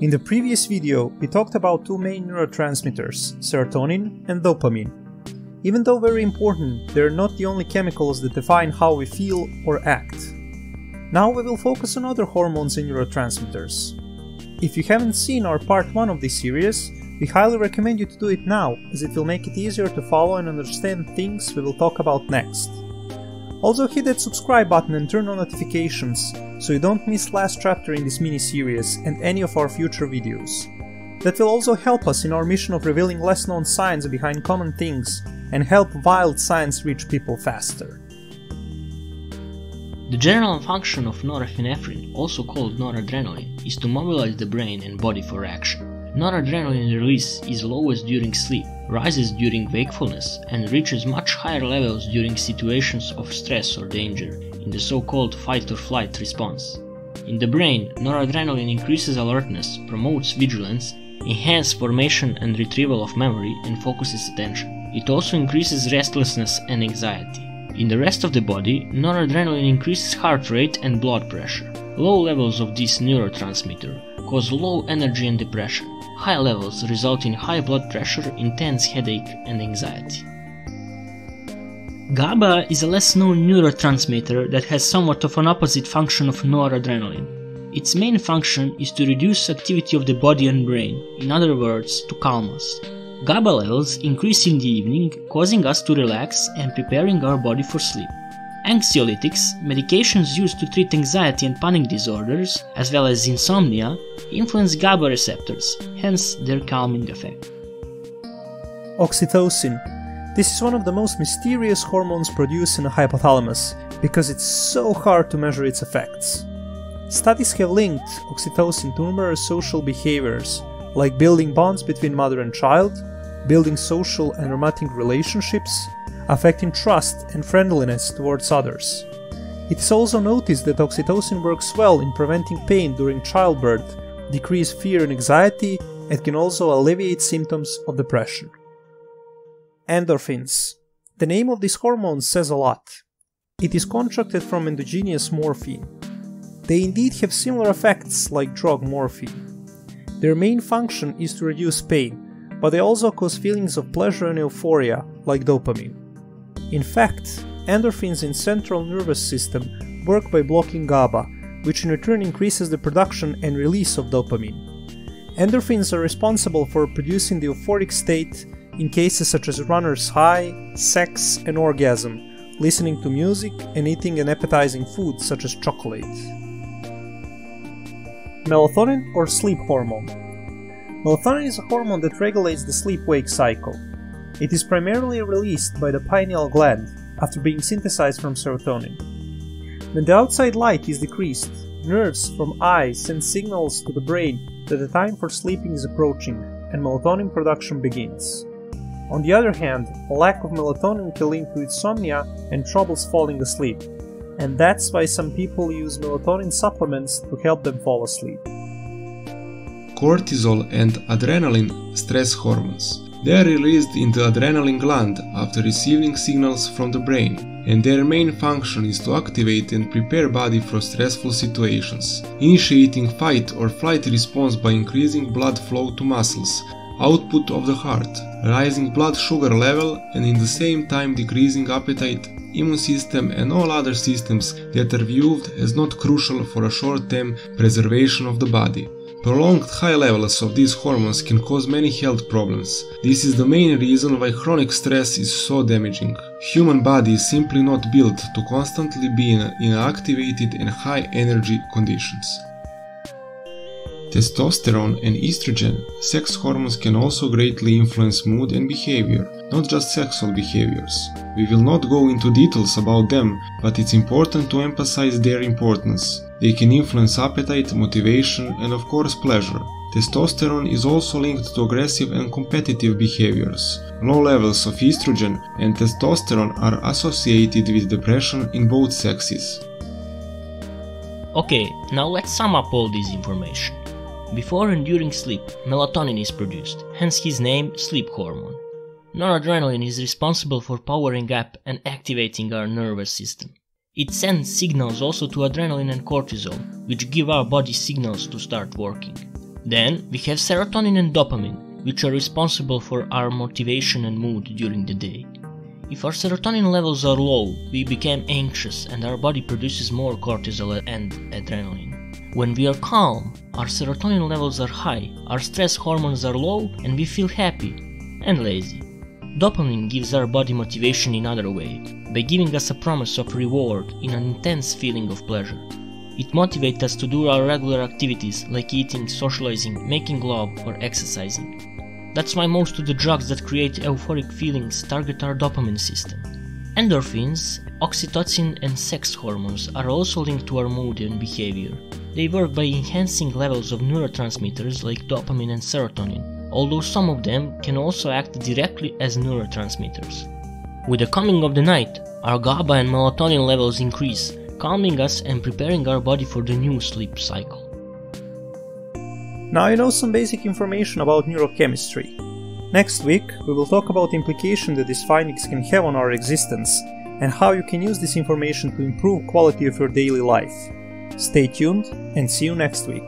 In the previous video, we talked about two main neurotransmitters, serotonin and dopamine. Even though very important, they are not the only chemicals that define how we feel or act. Now we will focus on other hormones and neurotransmitters. If you haven't seen our part 1 of this series, we highly recommend you to do it now, as it will make it easier to follow and understand things we will talk about next. Also hit that subscribe button and turn on notifications, so you don't miss last chapter in this mini-series and any of our future videos. That will also help us in our mission of revealing less known science behind common things and help wild science reach people faster. The general function of norepinephrine, also called noradrenaline, is to mobilize the brain and body for action. Noradrenaline release is lowest during sleep, rises during wakefulness, and reaches much higher levels during situations of stress or danger, in the so-called fight-or-flight response. In the brain, noradrenaline increases alertness, promotes vigilance, enhances formation and retrieval of memory, and focuses attention. It also increases restlessness and anxiety. In the rest of the body, noradrenaline increases heart rate and blood pressure. Low levels of this neurotransmitter cause low energy and depression. High levels result in high blood pressure, intense headache and anxiety. GABA is a less known neurotransmitter that has somewhat of an opposite function of noradrenaline. Its main function is to reduce activity of the body and brain, in other words, to calm us. GABA levels increase in the evening, causing us to relax and preparing our body for sleep. Anxiolytics, medications used to treat anxiety and panic disorders, as well as insomnia, influence GABA receptors, hence their calming effect. Oxytocin. This is one of the most mysterious hormones produced in the hypothalamus, because it's so hard to measure its effects. Studies have linked oxytocin to numerous social behaviors, like building bonds between mother and child, building social and romantic relationships, affecting trust and friendliness towards others. It is also noticed that oxytocin works well in preventing pain during childbirth, decrease fear and anxiety, and can also alleviate symptoms of depression. Endorphins. The name of this hormone says a lot. It is constructed from endogenous morphine. They indeed have similar effects like drug morphine. Their main function is to reduce pain, but they also cause feelings of pleasure and euphoria, like dopamine. In fact, endorphins in central nervous system work by blocking GABA, which in return increases the production and release of dopamine. Endorphins are responsible for producing the euphoric state in cases such as runner's high, sex and orgasm, listening to music and eating an appetizing food such as chocolate. Melatonin or sleep hormone. Melatonin is a hormone that regulates the sleep-wake cycle. It is primarily released by the pineal gland after being synthesized from serotonin. When the outside light is decreased, nerves from eyes send signals to the brain that the time for sleeping is approaching and melatonin production begins. On the other hand, a lack of melatonin can lead to insomnia and troubles falling asleep, and that's why some people use melatonin supplements to help them fall asleep. Cortisol and adrenaline, stress hormones. They are released in the adrenaline gland after receiving signals from the brain, and their main function is to activate and prepare body for stressful situations, initiating fight or flight response by increasing blood flow to muscles, output of the heart, rising blood sugar level, and in the same time decreasing appetite, immune system and all other systems that are viewed as not crucial for a short-term preservation of the body. Prolonged high levels of these hormones can cause many health problems. This is the main reason why chronic stress is so damaging. Human body is simply not built to constantly be in activated and high energy conditions. Testosterone and estrogen, sex hormones, can also greatly influence mood and behavior, not just sexual behaviors. We will not go into details about them, but it's important to emphasize their importance. They can influence appetite, motivation, and of course pleasure. Testosterone is also linked to aggressive and competitive behaviors. Low levels of estrogen and testosterone are associated with depression in both sexes. Okay, now let's sum up all this information. Before and during sleep, melatonin is produced, hence his name, sleep hormone. Noradrenaline is responsible for powering up and activating our nervous system. It sends signals also to adrenaline and cortisol, which give our body signals to start working. Then we have serotonin and dopamine, which are responsible for our motivation and mood during the day. If our serotonin levels are low, we become anxious and our body produces more cortisol and adrenaline. When we are calm, our serotonin levels are high, our stress hormones are low, and we feel happy and lazy. Dopamine gives our body motivation in another way, by giving us a promise of reward in an intense feeling of pleasure. It motivates us to do our regular activities like eating, socializing, making love, or exercising. That's why most of the drugs that create euphoric feelings target our dopamine system. Endorphins, oxytocin, and sex hormones are also linked to our mood and behavior. They work by enhancing levels of neurotransmitters like dopamine and serotonin, although some of them can also act directly as neurotransmitters. With the coming of the night, our GABA and melatonin levels increase, calming us and preparing our body for the new sleep cycle. Now you know some basic information about neurochemistry. Next week we will talk about the implication that these findings can have on our existence and how you can use this information to improve quality of your daily life. Stay tuned and see you next week.